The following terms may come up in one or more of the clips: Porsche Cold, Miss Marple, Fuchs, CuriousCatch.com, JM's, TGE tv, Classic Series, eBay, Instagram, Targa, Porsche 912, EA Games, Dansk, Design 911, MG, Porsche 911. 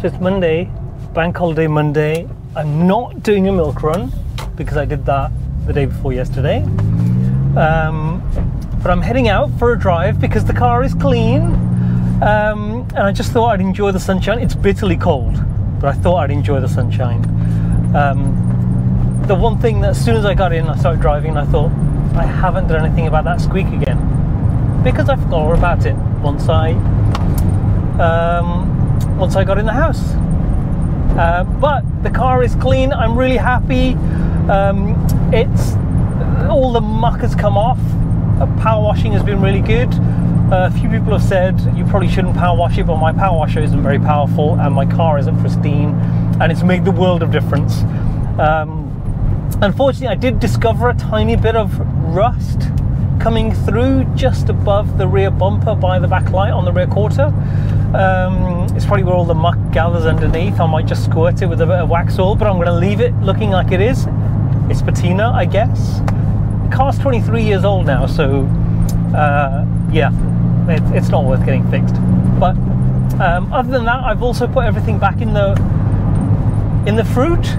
So it's Monday, bank holiday Monday. I'm not doing a milk run because I did that the day before yesterday. But I'm heading out for a drive because the car is clean. And I just thought I'd enjoy the sunshine. It's bitterly cold, but I thought I'd enjoy the sunshine. The one thing that as soon as I got in, I started driving, and I thought, I haven't done anything about that squeak again. Because I forgot all about it once I got in the house. But the car is clean, I'm really happy. It's all the muck has come off. Power washing has been really good. A few people have said you probably shouldn't power wash it, but my power washer isn't very powerful and my car isn't pristine, and it's made the world of difference. Unfortunately, I did discover a tiny bit of rust coming through just above the rear bumper by the back light on the rear quarter. It's probably where all the muck gathers underneath. I might just squirt it with a bit of wax oil, but I'm going to leave it looking like it is. It's patina, I guess. The car's 23 years old now, so yeah, it's not worth getting fixed. But other than that, I've also put everything back in the fruit.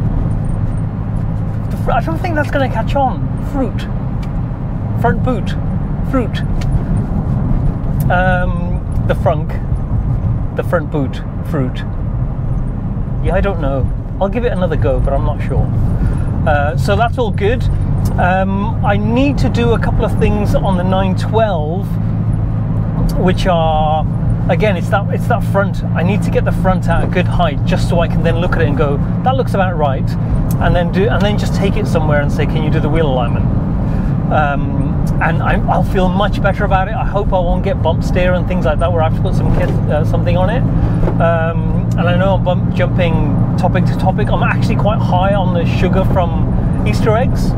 I don't think that's going to catch on. Fruit. Front boot. Fruit. The frunk. The front boot. Fruit. Yeah, I don't know. I'll give it another go, but I'm not sure. So that's all good. I need to do a couple of things on the 912, which are, again, it's that front. I need to get the front at a good height just so I can then look at it and go, that looks about right. And then just take it somewhere and say, can you do the wheel alignment? And I'll feel much better about it. I hope I won't get bump steer and things like that where I have to put some something on it. And I know I'm jumping topic to topic. I'm actually quite high on the sugar from Easter eggs,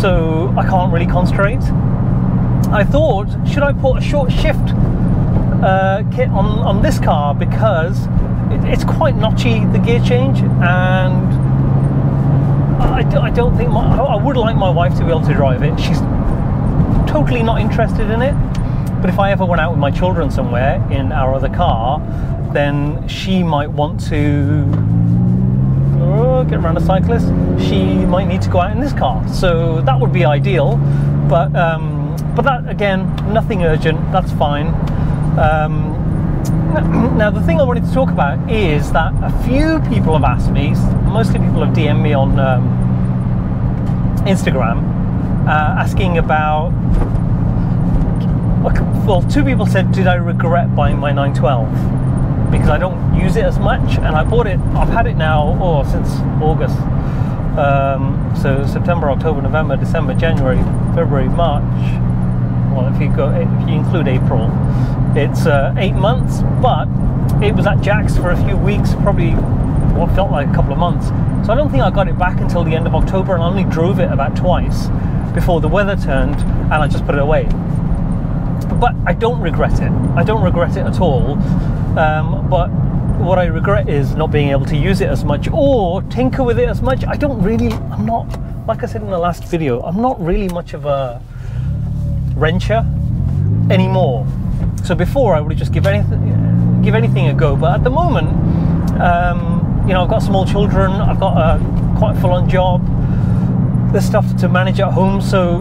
so I can't really concentrate. I thought, should I put a short shift kit on this car because it's quite notchy, the gear change, and I don't think I would like my wife to be able to drive it. She's totally not interested in it, but if I ever went out with my children somewhere in our other car, then she might want to get around a cyclist. She might need to go out in this car, so that would be ideal. But that, again, nothing urgent. That's fine. Now, the thing I wanted to talk about is that a few people have asked me, mostly people have DM'd me on Instagram, asking about, well, two people said, did I regret buying my 912? Because I don't use it as much, and I bought it, I've had it now, since August. So September, October, November, December, January, February, March. Well, if you include April, it's 8 months, but it was at Jack's for a few weeks, probably what felt like a couple of months. So I don't think I got it back until the end of October, and I only drove it about twice before the weather turned and I just put it away. But I don't regret it. I don't regret it at all. But what I regret is not being able to use it as much or tinker with it as much. I don't really, I'm not, like I said in the last video, I'm not really much of a wrencher anymore. So before I would just give anything a go, but at the moment, you know, I've got small children, I've got a quite full-on job, there's stuff to manage at home, so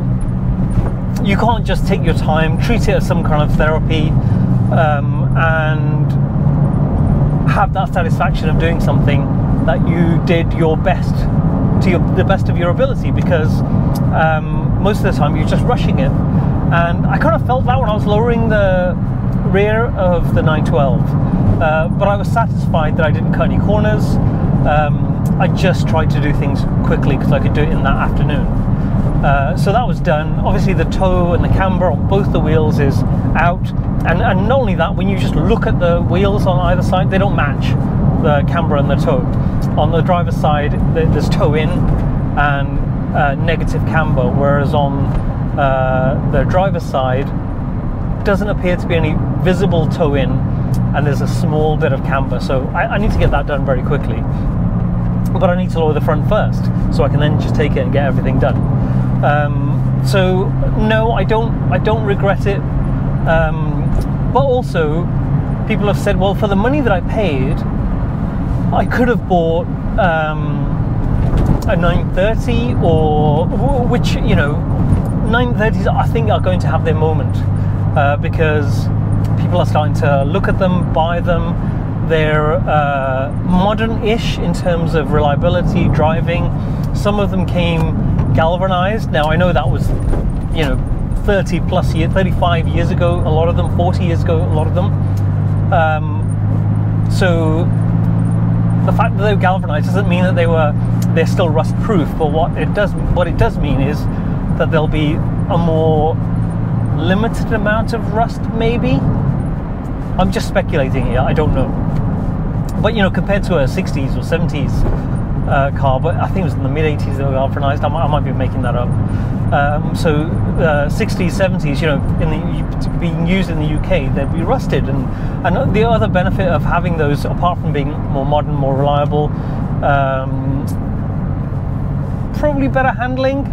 you can't just take your time, treat it as some kind of therapy, and have that satisfaction of doing something that you did your best to the best of your ability, because most of the time you're just rushing it. And I kind of felt that when I was lowering the rear of the 912, but I was satisfied that I didn't cut any corners. I just tried to do things quickly because I could do it in that afternoon. So that was done. Obviously the toe and the camber on both the wheels is out, and not only that, when you just look at the wheels on either side, they don't match the camber and the toe. On the driver's side, there's toe in and negative camber, whereas on the driver's side doesn't appear to be any visible toe in, and there's a small bit of camber, so I need to get that done very quickly, but I need to lower the front first so I can then just take it and get everything done. So no, I don't regret it, but also people have said, well, for the money that I paid, I could have bought a 930, or which, you know, 930s I think are going to have their moment, because people are starting to look at them, buy them. They're modern-ish in terms of reliability, driving. Some of them came galvanized. Now I know that was, you know, 35 years ago, a lot of them, 40 years ago, a lot of them. So the fact that they were galvanized doesn't mean that they're still rust-proof. But what it does mean is that there'll be a more limited amount of rust, maybe. I'm just speculating here, I don't know. But you know, compared to a 60s or 70s car, but I think it was in the mid 80s they were galvanized. I might be making that up. So 60s, 70s, you know, being used in the UK, they'd be rusted. And the other benefit of having those, apart from being more modern, more reliable, probably better handling.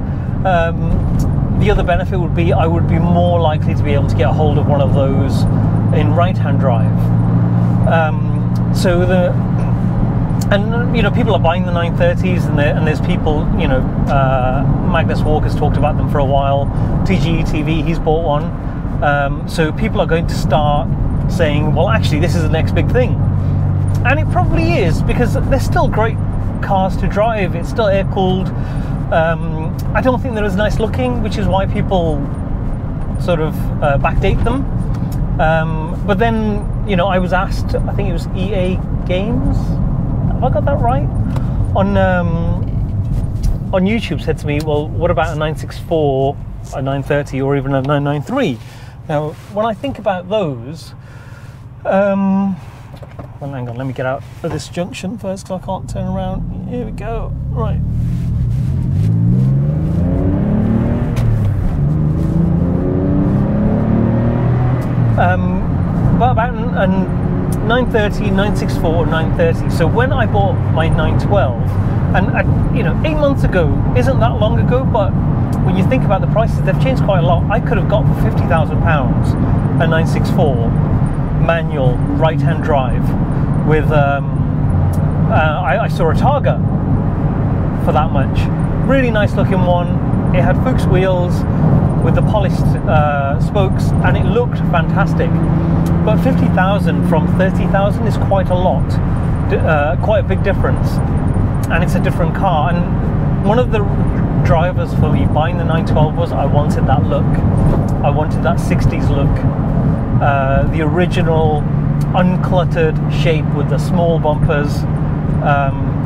The other benefit would be I would be more likely to be able to get a hold of one of those in right-hand drive. And you know, people are buying the 930s, and there's people, you know, Magnus Walker's talked about them for a while. TGE tv, he's bought one. So people are going to start saying, well, actually this is the next big thing, and it probably is, because they're still great cars to drive. It's still air-cooled. I don't think they're as nice looking, which is why people sort of backdate them. But then, you know, I was asked, I think it was EA Games, have I got that right? On YouTube said to me, well, what about a 964, a 930, or even a 993? Now, when I think about those, well, hang on, let me get out of this junction first, because I can't turn around. Here we go, right. But about a 930, 964, 930. So when I bought my 912, and you know, 8 months ago isn't that long ago, but when you think about the prices, they've changed quite a lot. I could have got for £50,000 a 964 manual right-hand drive with. I saw a Targa for that much. Really nice looking one. It had Fuchs wheels with the polished spokes, and it looked fantastic. But 50,000 from 30,000 is quite a lot, quite a big difference, and it's a different car. And one of the drivers for me buying the 912 was I wanted that look. I wanted that 60s look, the original uncluttered shape with the small bumpers,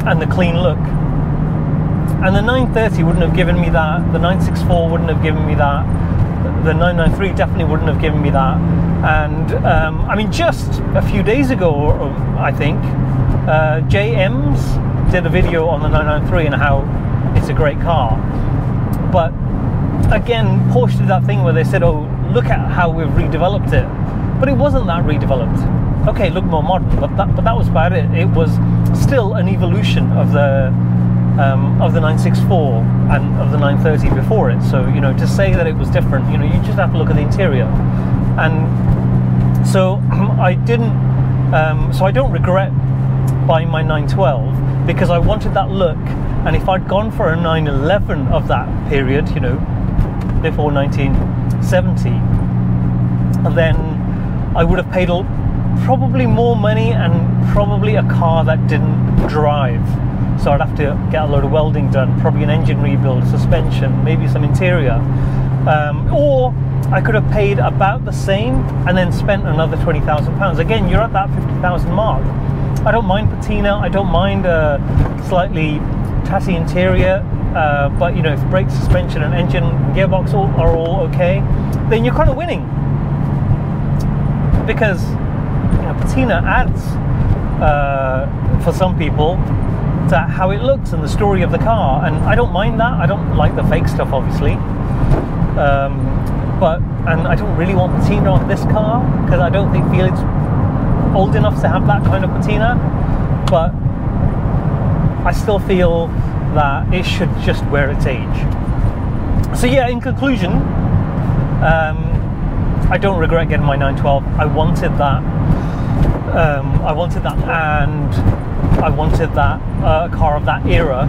and the clean look. And the 930 wouldn't have given me that, the 964 wouldn't have given me that, the 993 definitely wouldn't have given me that. And I mean, just a few days ago, I think, JM's did a video on the 993 and how it's a great car. But again, Porsche did that thing where they said, oh, look at how we've redeveloped it. But it wasn't that redeveloped. Okay, look more modern, but that was about it. It was still an evolution of the 964 and of the 930 before it. So, you know, to say that it was different, you know, you just have to look at the interior. And so I don't regret buying my 912, because I wanted that look. And if I'd gone for a 911 of that period, you know, before 1970, then I would have paid probably more money, and probably a car that didn't drive. So I'd have to get a load of welding done, probably an engine rebuild, suspension, maybe some interior. Or I could have paid about the same and then spent another £20,000. Again, you're at that 50,000 mark. I don't mind patina, I don't mind a slightly tatty interior, but you know, if brakes, suspension and engine, gearbox are all okay, then you're kind of winning. Because, you know, patina adds, for some people, to how it looks and the story of the car, and I don't mind that. I don't like the fake stuff, obviously, and I don't really want patina on this car, because I don't feel it's old enough to have that kind of patina. But I still feel that it should just wear its age. So yeah, in conclusion, I don't regret getting my 912. I wanted that I wanted that, and I wanted that car of that era.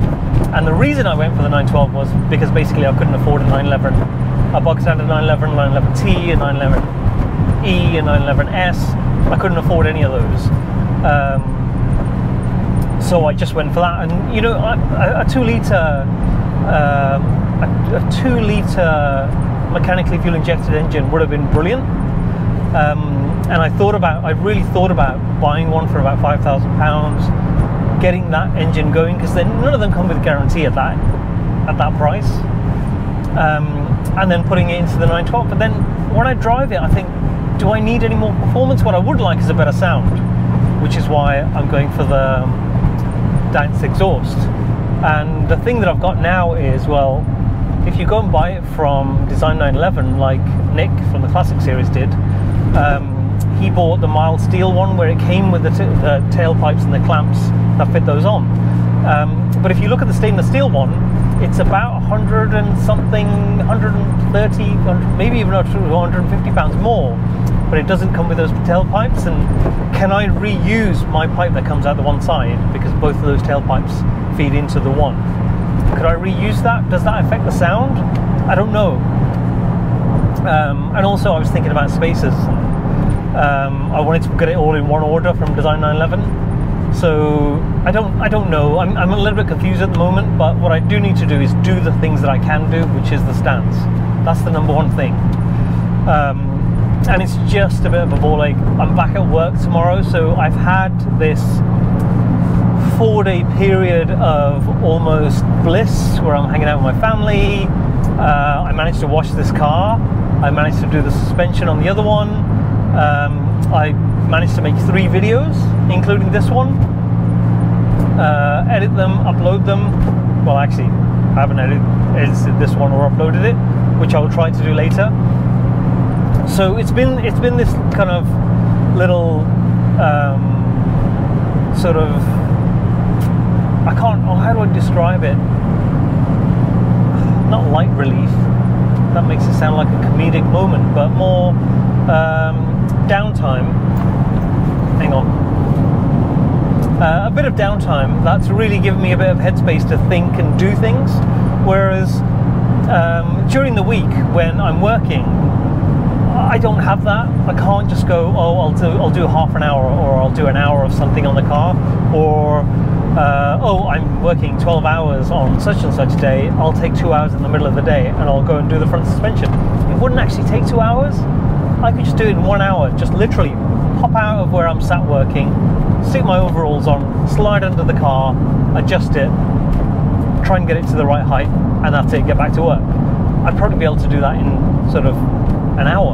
And the reason I went for the 912 was because basically I couldn't afford a 911, a bog standard 911, 911T, a 911E, a 911S. I couldn't afford any of those. So I just went for that, and you know, a 2 litre mechanically fuel injected engine would have been brilliant. And I really thought about buying one for about £5,000, getting that engine going, because then none of them come with a guarantee at that price, and then putting it into the 912. But then when I drive it, I think, do I need any more performance? What I would like is a better sound, which is why I'm going for the Dansk exhaust. And the thing that I've got now is, well, if you go and buy it from Design 911, like Nick from the Classic Series did, he bought the mild steel one where it came with the tailpipes and the clamps that fit those on. But if you look at the stainless steel one, it's about 100 and something, 130, maybe even up to 150 pounds more, but it doesn't come with those tailpipes. And can I reuse my pipe that comes out the one side, because both of those tailpipes feed into the one? Could I reuse that? Does that affect the sound? I don't know. And also I was thinking about spacers. I wanted to get it all in one order from Design 911, so I don't know. I'm a little bit confused at the moment, but what I do need to do is do the things that I can do, which is the stance. That's the number one thing. And it's just a bit of a ball ache. I'm back at work tomorrow, so I've had this 4-day period of almost bliss where I'm hanging out with my family. I managed to wash this car, I managed to do the suspension on the other one, I managed to make 3 videos including this one, edit them, upload them. Well, actually I haven't edited this one or uploaded it, which I will try to do later. So it's been this kind of little sort of, I can't, oh, how do I describe it? Not light relief, that makes it sound like a comedic moment, but more downtime. Hang on. A bit of downtime that's really given me a bit of headspace to think and do things, whereas during the week when I'm working, I don't have that. I can't just go, oh, I'll do half an hour, or I'll do an hour of something on the car, or oh, I'm working 12 hours on such and such day, I'll take 2 hours in the middle of the day and I'll go and do the front suspension. It wouldn't actually take 2 hours. I could just do it in 1 hour, just literally pop out of where I'm sat working, stick my overalls on, slide under the car, adjust it, try and get it to the right height, and that's it, get back to work. I'd probably be able to do that in sort of an hour,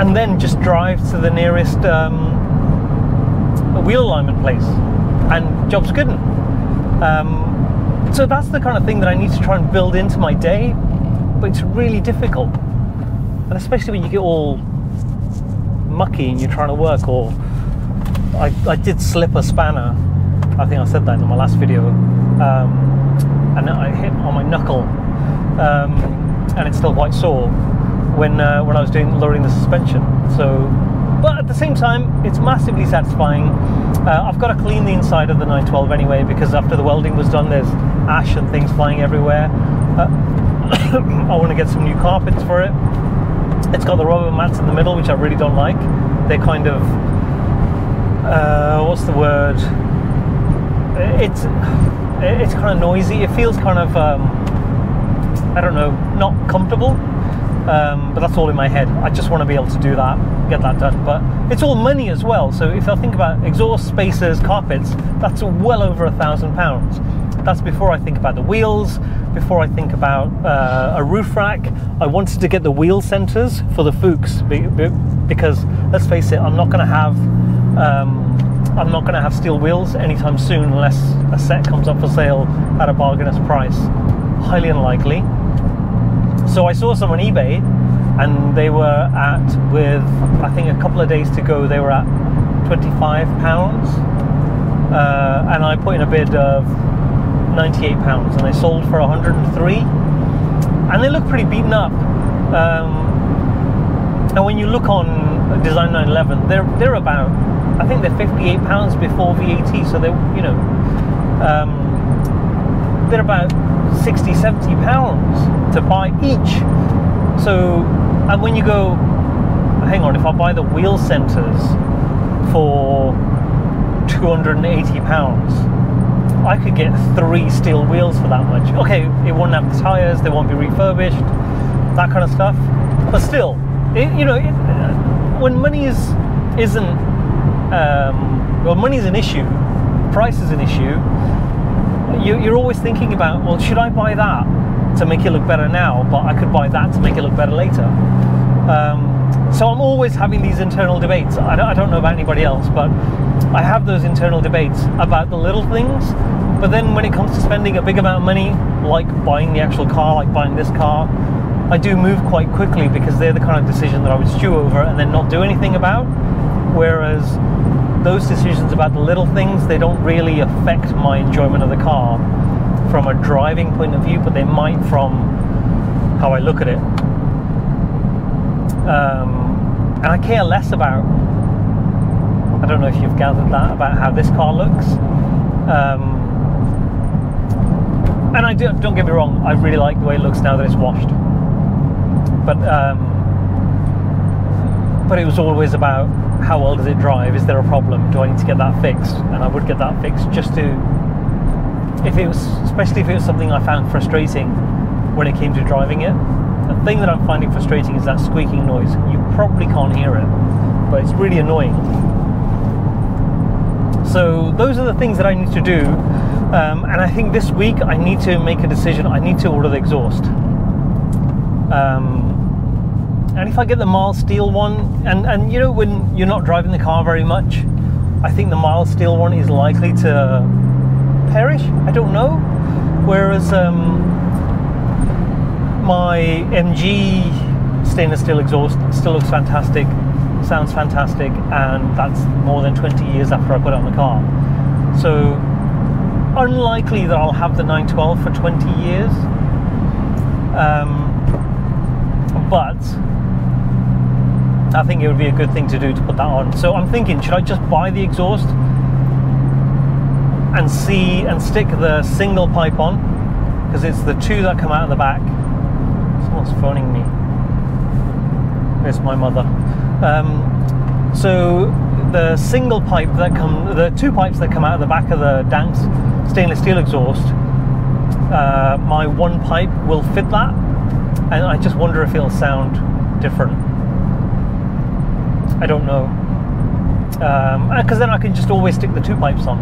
and then just drive to the nearest wheel alignment place, and job's good. So that's the kind of thing that I need to try and build into my day, but it's really difficult, and especially when you get all mucky and you're trying to work. Or I did slip a spanner, I think I said that in my last video, and I hit on my knuckle, and it's still quite sore when I was lowering the suspension. So, but at the same time, it's massively satisfying. I've got to clean the inside of the 912 anyway, because after the welding was done, there's ash and things flying everywhere. I want to get some new carpets for it. It's got the rubber mats in the middle, which I really don't like. They're kind of, what's the word? It's kind of noisy. It feels kind of, I don't know, not comfortable. But that's all in my head. I just want to be able to do that, get that done. But it's all money as well. So if I think about exhaust, spacers, carpets, that's well over £1,000. That's before I think about the wheels, before I think about a roof rack. I wanted to get the wheel centers for the Fuchs, because let's face it, I'm not going to have steel wheels anytime soon, unless a set comes up for sale at a bargainous price. Highly unlikely. So I saw some on eBay, and they were at, with I think a couple of days to go, they were at £25, and I put in a bid of £98, and they sold for £103, and they look pretty beaten up. And when you look on Design 911, they're about, I think they're £58 before VAT, so they, you know, they're about £60-70 to buy each. So, and when you go, hang on, if I buy the wheel centers for £280, I could get 3 steel wheels for that much. Okay, it won't have the tires, they won't be refurbished, that kind of stuff. But still, it, you know, when money money's an issue, price is an issue. You're always thinking about, well, should I buy that to make it look better now, but I could buy that to make it look better later. So I'm always having these internal debates. I don't know about anybody else, but I have those internal debates about the little things. But then when it comes to spending a big amount of money, like buying the actual car, like buying this car, I do move quite quickly because they're the kind of decision that I would stew over and then not do anything about. Whereas those decisions about the little things, they don't really affect my enjoyment of the car from a driving point of view, but they might from how I look at it. And I care less about, I don't know if you've gathered that, about how this car looks. And I do, don't get me wrong, I really like the way it looks now that it's washed. But it was always about how well does it drive? Is there a problem? Do I need to get that fixed? And I would get that fixed just to, if it was, especially if it was something I found frustrating when it came to driving it. The thing that I'm finding frustrating is that squeaking noise. You probably can't hear it, but it's really annoying. So those are the things that I need to do. And I think this week I need to make a decision. I need to order the exhaust. And if I get the mild steel one, and you know, when you're not driving the car very much, I think the mild steel one is likely to perish. I don't know. Whereas my MG stainless steel exhaust still looks fantastic, sounds fantastic, and that's more than 20 years after I put it on the car. So unlikely that I'll have the 912 for 20 years. But I think it would be a good thing to do to put that on. So I'm thinking, should I just buy the exhaust and see and stick the single pipe on, because it's the two that come out of the back. Someone's phoning me. It's my mother. So the single pipe that come, the two pipes that come out of the back of the Dansk stainless steel exhaust, my one pipe will fit that, and I just wonder if it'll sound different. I don't know, because then I can just always stick the two pipes on.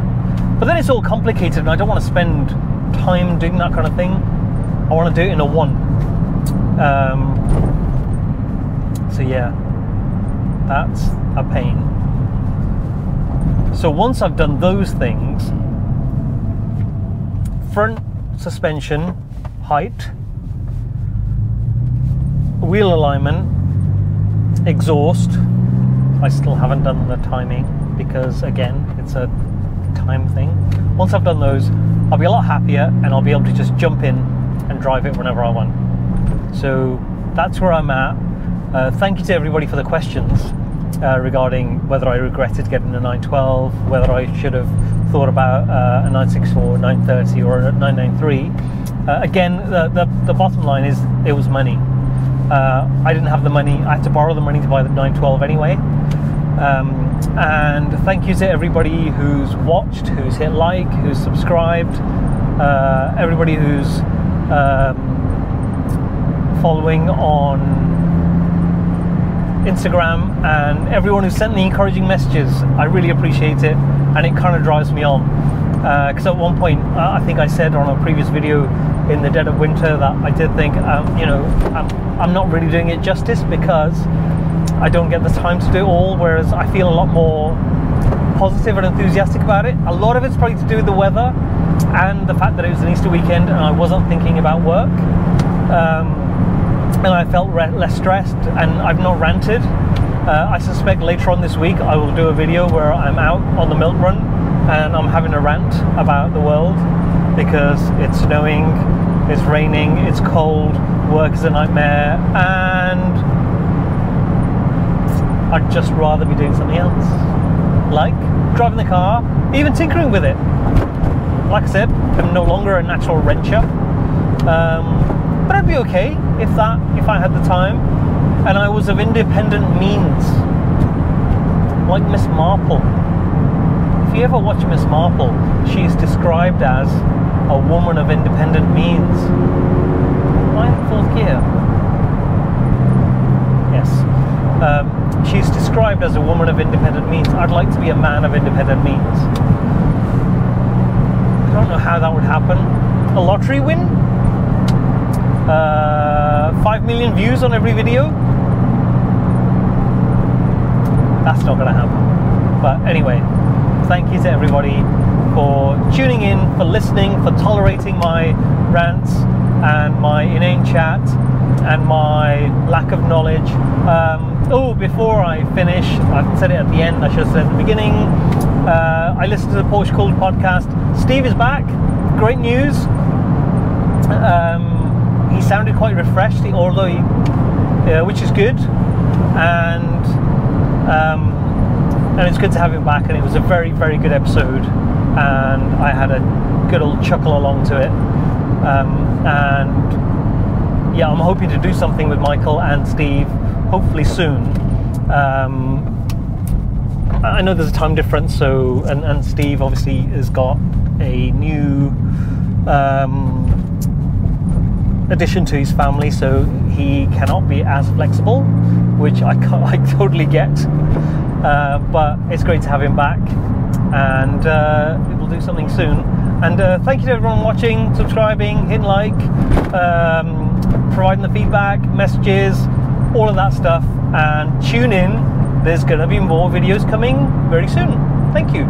But then it's all complicated and I don't want to spend time doing that kind of thing. I want to do it in a one. So yeah, that's a pain. So once I've done those things, front suspension height, wheel alignment, exhaust, I still haven't done the timing because again it's a time thing. Once I've done those, I'll be a lot happier and I'll be able to just jump in and drive it whenever I want. So that's where I'm at. Thank you to everybody for the questions regarding whether I regretted getting a 912, whether I should have thought about a 964, 930 or a 993. Again, the bottom line is it was money. I didn't have the money. I had to borrow the money to buy the 912 anyway. And thank you to everybody who's watched, who's hit like, who's subscribed, everybody who's following on Instagram, and everyone who sent me encouraging messages. I really appreciate it, and it kind of drives me on, because at one point I think I said on a previous video in the dead of winter that I did think, you know, I'm not really doing it justice because I don't get the time to do it all, whereas I feel a lot more positive and enthusiastic about it. A lot of it's probably to do with the weather and the fact that it was an Easter weekend and I wasn't thinking about work, and I felt less stressed, and I've not ranted. I suspect later on this week I will do a video where I'm out on the milk run and I'm having a rant about the world because it's snowing, it's raining, it's cold, work is a nightmare, and I'd just rather be doing something else, like driving the car, even tinkering with it. Like I said, I'm no longer a natural wrencher, but I'd be okay if I had the time and I was of independent means, like Miss Marple. If you ever watch Miss Marple, she's described as a woman of independent means. Why in fourth gear? Yes. She's described as a woman of independent means. I'd like to be a man of independent means. I don't know how that would happen. A lottery win? 5 million views on every video? That's not gonna happen. But anyway, thank you to everybody for tuning in, for listening, for tolerating my rants and my inane chat and my lack of knowledge. Oh, before I finish, I've said it at the end, I should have said at the beginning, I listened to the Porsche Cold podcast. Steve is back, great news. He sounded quite refreshed, although he, which is good, and it's good to have him back, and it was a very, very good episode, and I had a good old chuckle along to it. And yeah, I'm hoping to do something with Michael and Steve, hopefully soon. I know there's a time difference, so and Steve obviously has got a new addition to his family, so he cannot be as flexible, which I totally get. But it's great to have him back, and we'll do something soon. And thank you to everyone watching, subscribing, hitting like, providing the feedback, messages, all of that stuff. And tune in, there's going to be more videos coming very soon. Thank you.